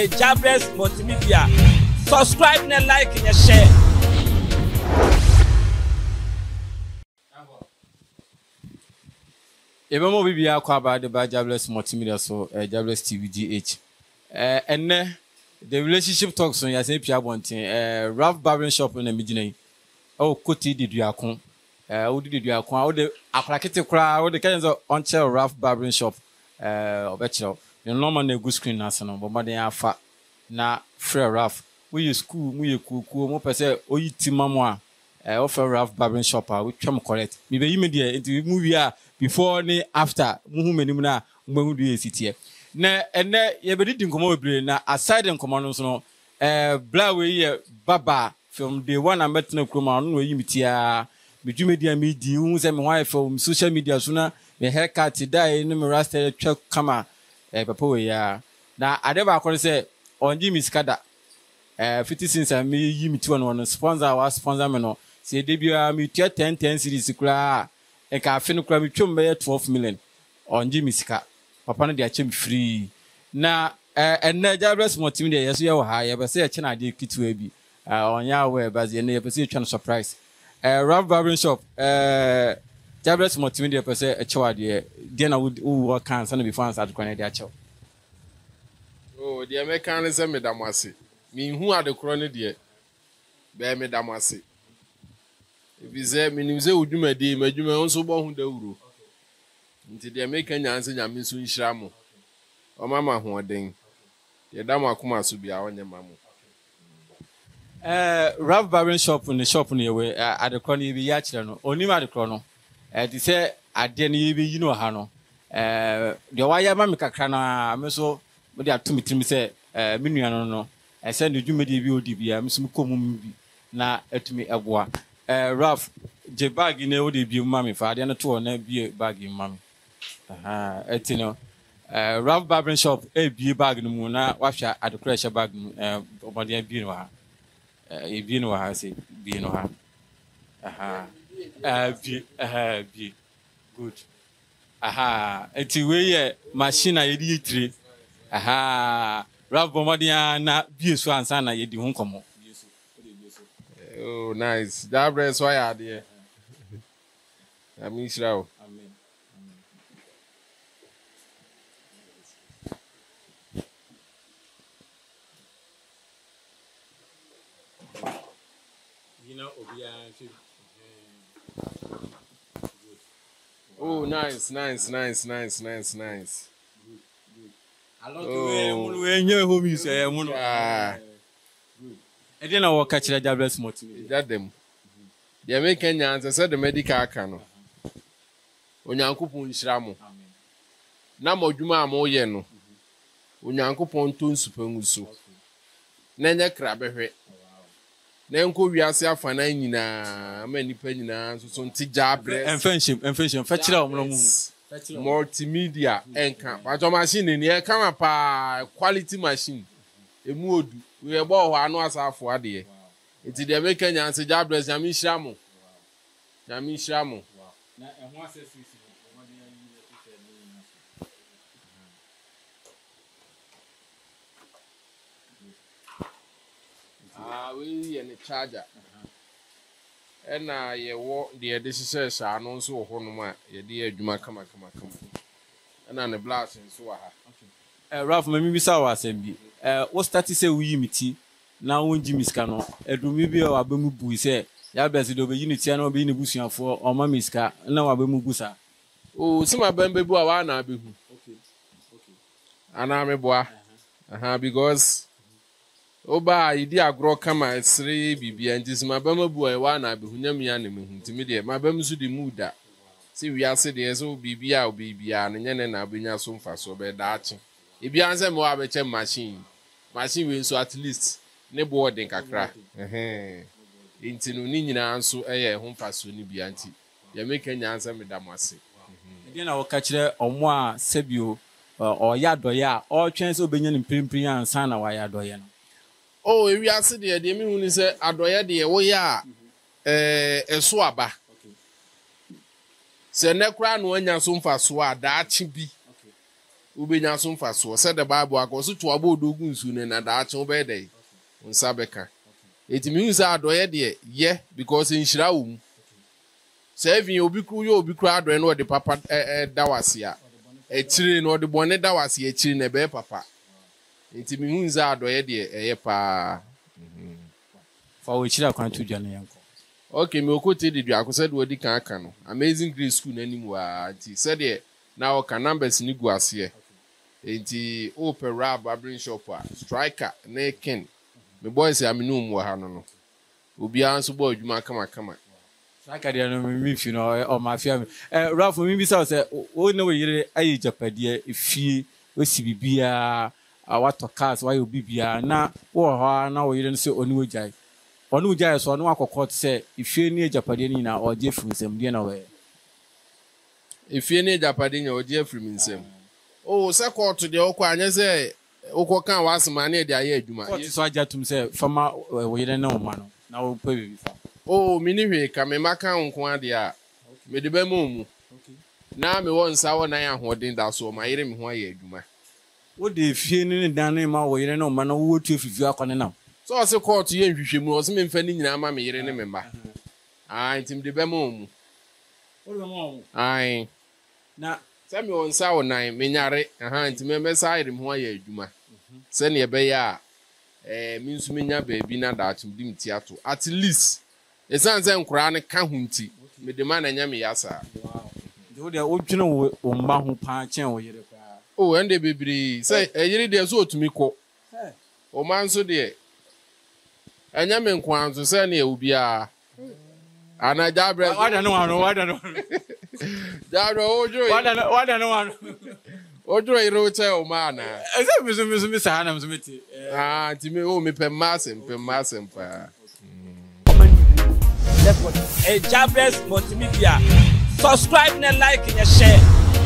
a Jahbless Multimedia. Subscribe and like and share. If you want to talk about Jahbless Multimedia, so Jahbless TVGH. And then the relationship talks on Yasapia Bontin, Raff Barbering shop in the beginning. Oh, Koti did you account? Who did you account? All the Aklakete crowd, all the kinds of on chair Raff Barbering shop. Obetio, you normally good screen national, but my dear fat na Frere Raff. We use school, we cook, more per se, or you Timamwa, offer Raff Barbering shop, which come correct. Maybe immediate into movie before and after, Muhumanimuna, when we sit here. Ne and there, you have a reading commodity now, aside and commandos, no, Blaway Baba from the one I met no command, where you meet here, between media, mediums and wife from social media sooner. The haircut today, no more rusted truck camera, papoya. Now, I never could say on Jimmy Scada. 50 cents and me, you two and one sponsor, our sponsor, no, say debut, me 10 cities, a car, a caffeine crab, 12 million on Jimmy Scat. Papa, they are free. Now, and the Jahbless Multimedia, yes, you are high, but say a channel did kit to be on Yahweh, but the neighbor see a surprise. Raff Barbering shop, Jahbless Multimedia per se a child here. Then I would work can send before I start calling their child. Oh, the American is a medamasi. Mean who are the chronic here? Bear medamasi. If you say, Minuse would do my dear, my Juma also born the Uru. Until the American answer, I mean, soon Shamu. Oh, Mamma, who are ding. The Dama Kumas will be our mamma. Raff Barbering shop in the shop on your way at the chronic Yachano, only at the chrono. They say, I didn't even you know Hano. The wire mamika crana, Meso, but they are two meetings, say, Miniano. I send you Jumedi VODB, Miss Mukumbi, na et me a bois. Raff, the bag in the ODB, mammy, father, and a two on a bag in mammy. Aha, etino. Raff Barbering shop, a beer bag in the moon, washer at the crash bag, but the Binoa. Binoa, I say, Binoa. Aha. Be good. Aha, it's a way machine I did three. Aha, Raff Bomadiana, be so and sana, you do come. Oh, nice. That breast, why are there? I mean, so. You know, oh, nice. I love the way you're home, you say. I didn't know what catch the Jahbless Multimedia. That them. The American Yans, I said the medical canoe. When your uncle Punshamo. Namo Juma Moyeno. When your uncle Pontoon Supermusu. Nanya Crabberry. Nenko wiase afana nyina amanipa nyina so so nti Jahbless and friendship fetchira multimedia enka bajo machine ni enka mapa quality machine emu odu we bo ho anu asafo ade enti de make nyan se Jahbless yami shamo na eho asese we and the charger. And I walk the editors, I know so honoma, your dear Juma come. And on the blast and so I Raff, maybe saw us and be. What's that to say we meet? Now, when Jimmy's canoe, a Dumibia or Abemubu say, Yabes over unity and obeying the bushing for or Mammy's car, and now Abemubusa. Oh, some of them be Buana. Okay. And I'm a boy. Because. Oba, you dear grow come at 3 BB and this my bummer boy, one I be Hunyamian to me, my bums would be moved. See, we are said there's old BB, and then I'll be so fast over that. If you answer more, I'll be machine will so at least neighbor think I cry. Into Nina and so a home fast soon be auntie. You make any answer, Madame Massey. Then I will catch her on one Sebio or Yadoya, all chance of being in Pimpri and Sana Wayadoyan. Oh, if you ask the idea, when you say, Adoya, the Oya, a swaba. Say, Necran, when you're soon for swab, that should be. ube nyansum faso se de bible akoso to abodogun su ne na da acho be dey unsabeka etimi unsa adoye de ye because inshira wo serving obi kru ye obi kra adoye no de papa dawase a etire no de bone dawase etire ne be papa etimi unsa adoye de eye pa fa wo etire akwan to dwane yanko. Okay, me okote de duako se de odi kan aka no amazing grace school nanimu a ti se de na o kan numbers ni gu ase e nti open Raff Barbering shop a striker na ken me boys am no mu ha no no obi an so bo adwuma kama striker de no me fi no o ma fi am Raff me bi se o no we yire ayi japade efie o si bibia awato cars wa yo bibia na wo ha na wo yire no se oni wajai onu jai so onu akokot se ifie ni japade ni na o je fusem de na we ifie ni japade ni o je frim nsem o se court de okwa anya se okwo kan wasma na de aye adwuma court so ajatum se fama we yene na o ma no na o pa bi fa o mini hwe ka me maka nko ade a me de ba mu na me won sa won an ahoden da so ma yere me ho aye adwuma wo de ifie ni dan ma we yene na o ma no wo tu fifi akone na. So I say court ye nhwehwemu o se me mfa ni nyina ma me yere ne me ba. Ai tim de be mu. O le mu. Ai. Na se me on sa o nan me nyare aha tim me sai re mu aye adwuma. Se ne be ya me nsu me nya ba bi na da tim dim tiato. At least e san se nkura ne ka hunti me de ma na nya me ya sa. Wow. De wo de o twene o mba ho pa chen o yere pa. O ende bebiri se yere de so otumi ko. Eh. O man so de anya me nkwanzo se na ubia ana Jahbless wada no Jahbless ojo wada no ojo iro che o mana ese mi sa na mzumiti ah timi o mi pe masem pa Jahbless Multimedia subscribe and like and share.